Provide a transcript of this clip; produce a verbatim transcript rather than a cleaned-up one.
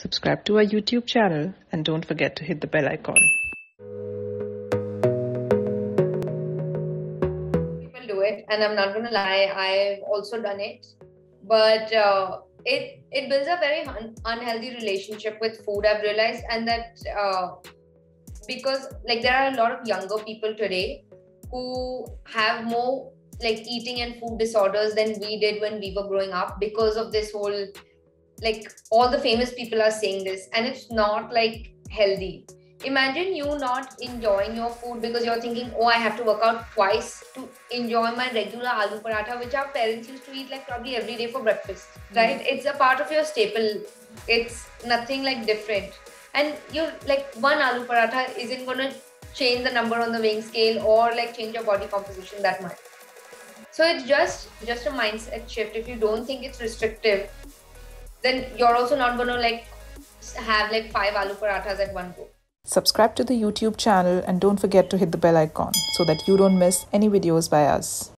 subscribe to our YouTube channel, and don't forget to hit the bell icon. People do it, and I'm not going to lie, I've also done it. But uh, it, it builds a very un unhealthy relationship with food, I've realized, and that uh, because like there are a lot of younger people today who have more like eating and food disorders than we did when we were growing up, because of this whole like all the famous people are saying this, and it's not like healthy. Imagine you not enjoying your food because you're thinking, oh, I have to work out twice to enjoy my regular aloo paratha, which our parents used to eat like probably every day for breakfast, right? Mm-hmm. It's a part of your staple. It's nothing like different. And you're like, one aloo paratha isn't gonna change the number on the weighing scale or like change your body composition that much. So it's just, just a mindset shift. If you don't think it's restrictive, then you're also not going to like have like five aloo parathas at one go. Subscribe to the YouTube channel and don't forget to hit the bell icon so that you don't miss any videos by us.